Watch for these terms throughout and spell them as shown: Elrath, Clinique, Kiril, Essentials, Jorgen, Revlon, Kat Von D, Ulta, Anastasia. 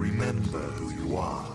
Remember who you are.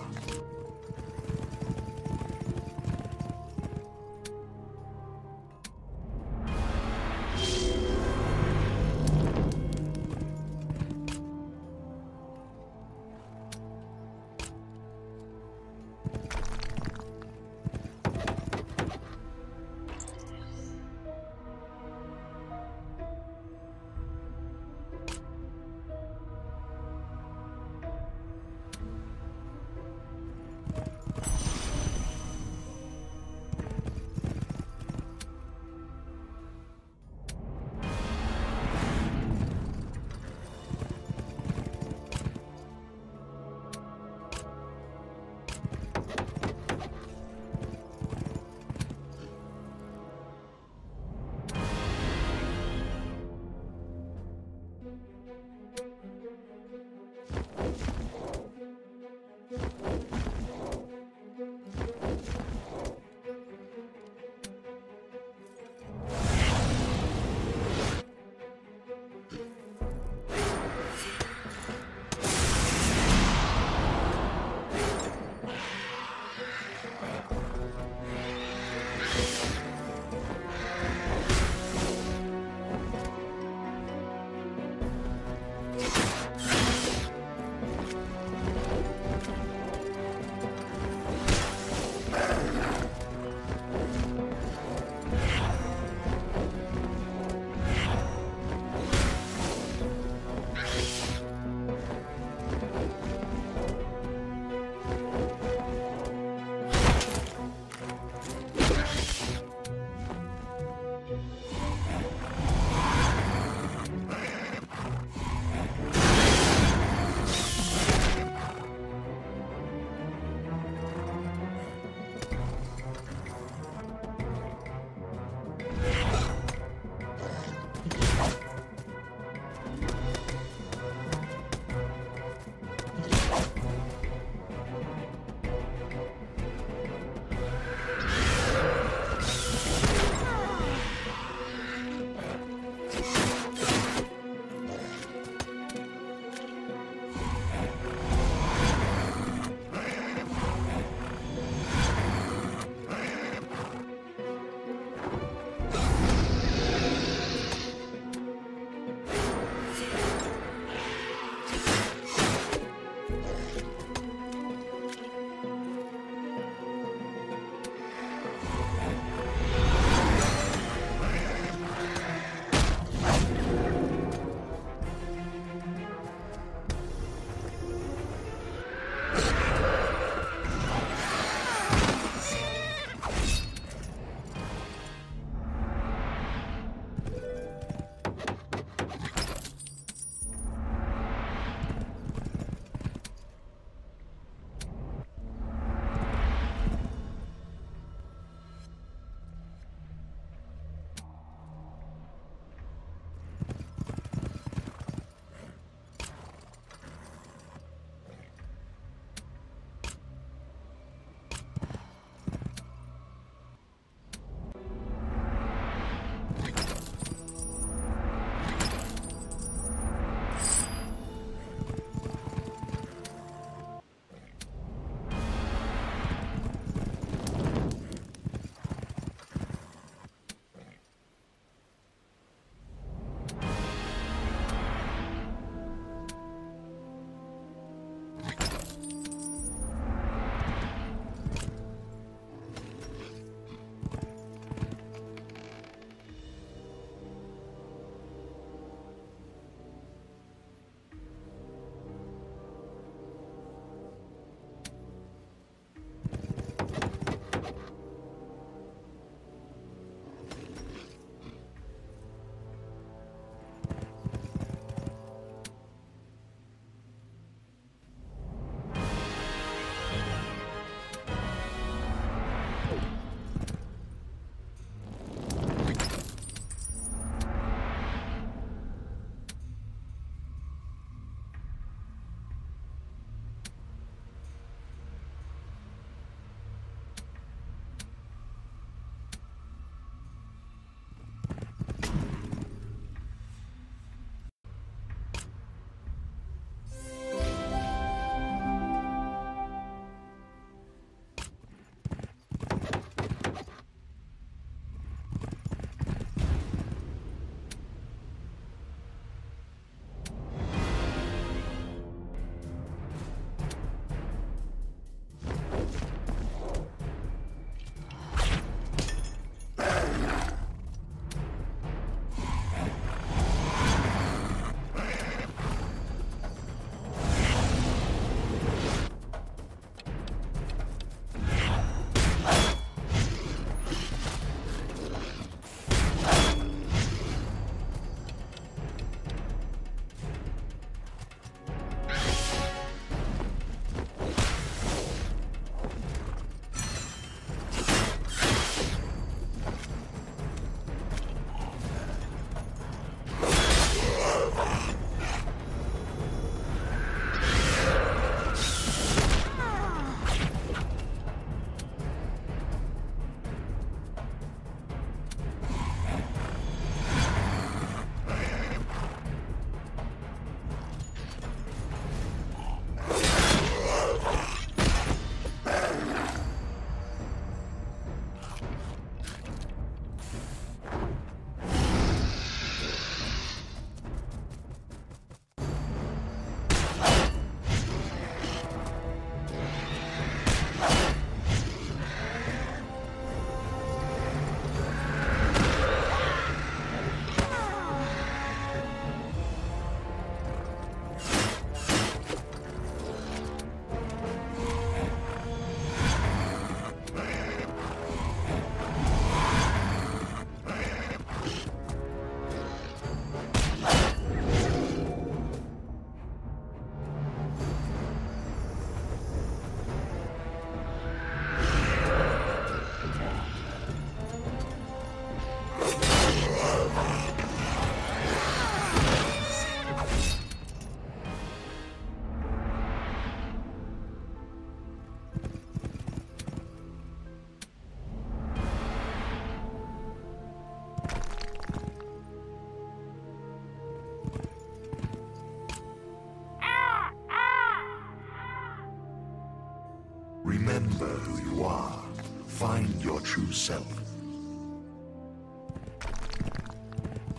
yourself.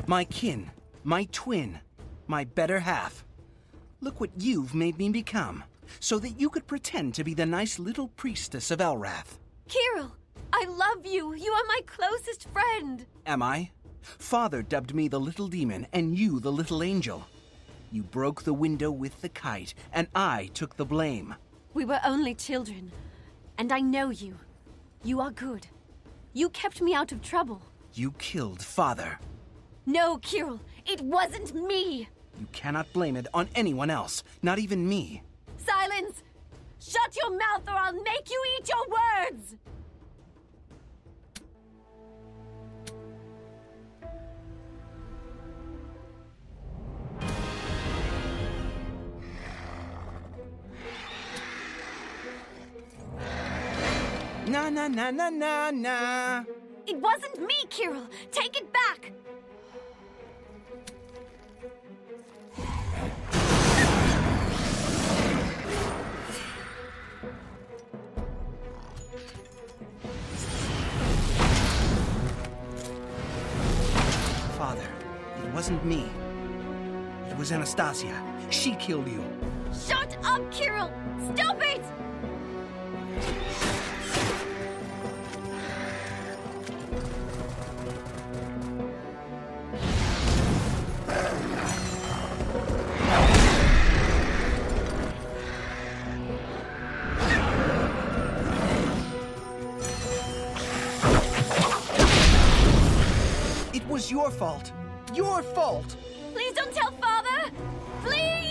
My kin, my twin, my better half. Look what you've made me become, so that you could pretend to be the nice little priestess of Elrath. Kiril, I love you. You are my closest friend. Am I? Father dubbed me the little demon and you the little angel. You broke the window with the kite, and I took the blame. We were only children, and I know you. You are good. You kept me out of trouble. You killed Father. No, Kiril, it wasn't me! You cannot blame it on anyone else, not even me. Silence! Shut your mouth or I'll make you eat your words! Na na na na na na. It wasn't me, Kiril. Take it back. Father, it wasn't me. It was Anastasia. She killed you. Shut up, Kiril. Stop it. It was your fault. Your fault! Please don't tell Father! Please!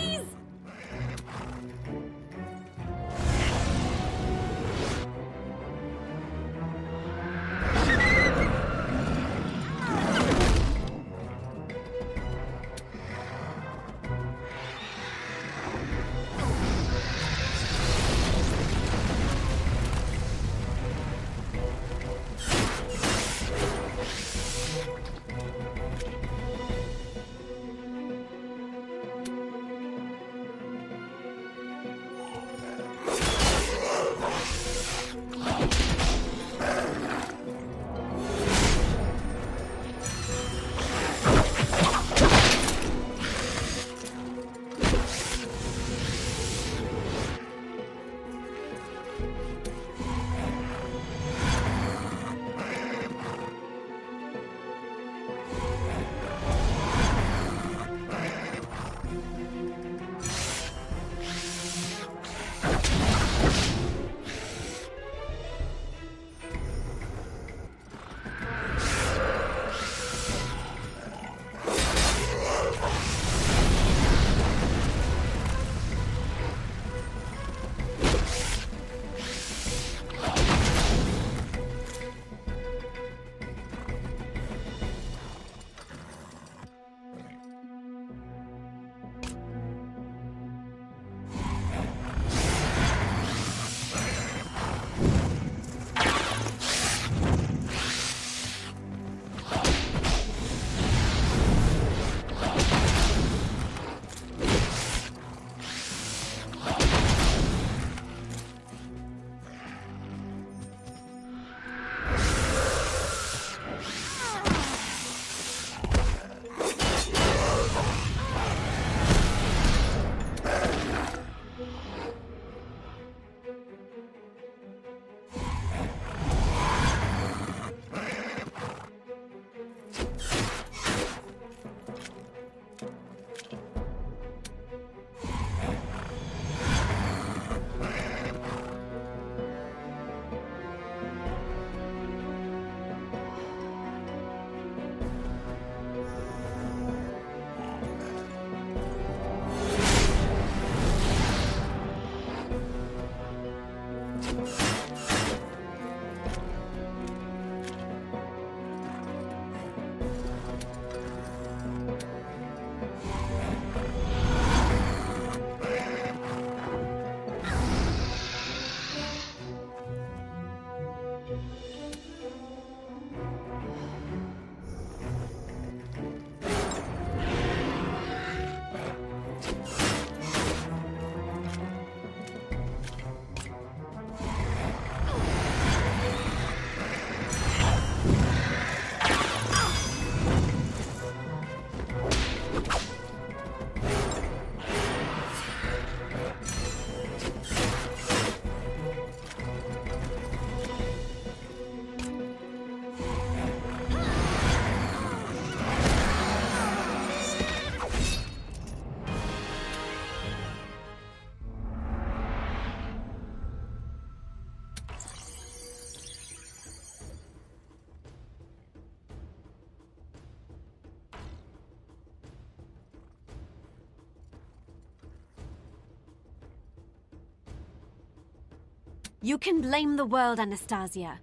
You can blame the world, Anastasia,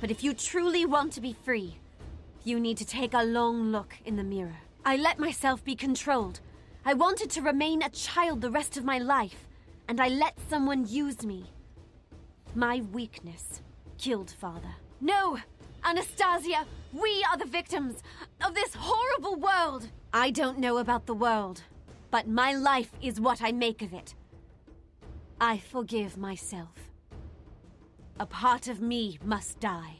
but if you truly want to be free, you need to take a long look in the mirror. I let myself be controlled. I wanted to remain a child the rest of my life, and I let someone use me. My weakness killed Father. No! Anastasia, we are the victims of this horrible world! I don't know about the world, but my life is what I make of it. I forgive myself. A part of me must die.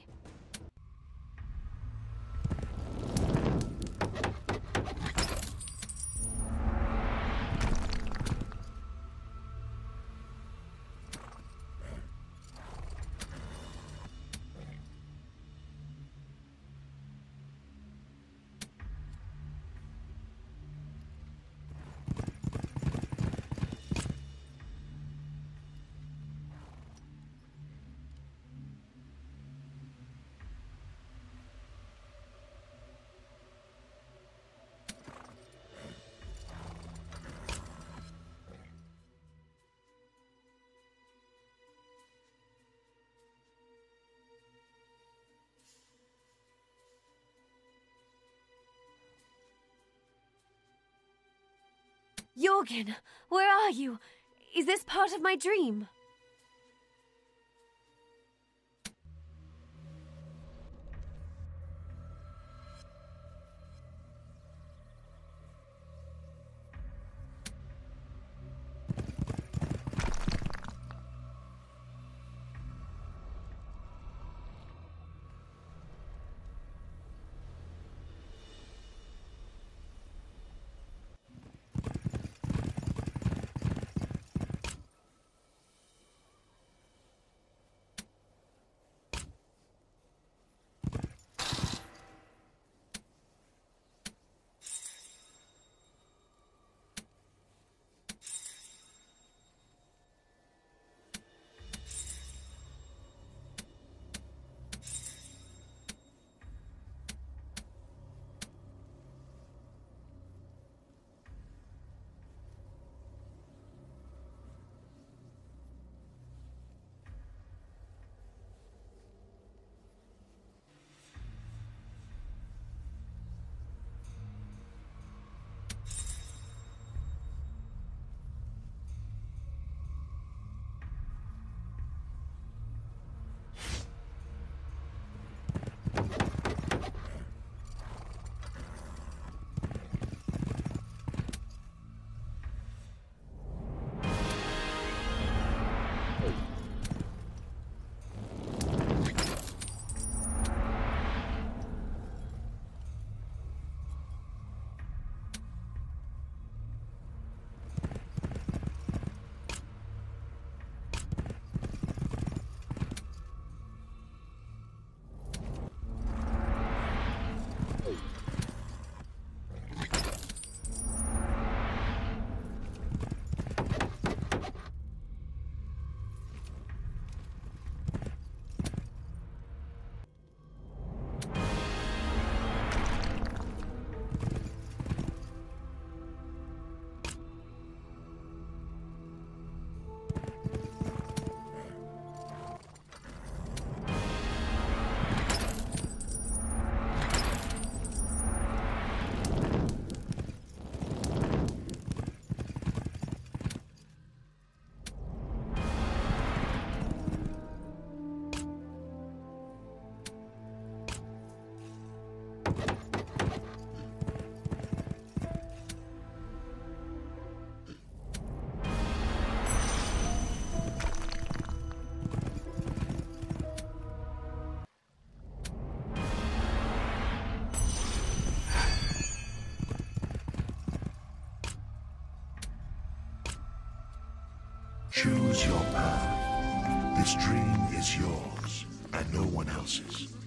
Jorgen, where are you? Is this part of my dream? Choose your path. This dream is yours and no one else's.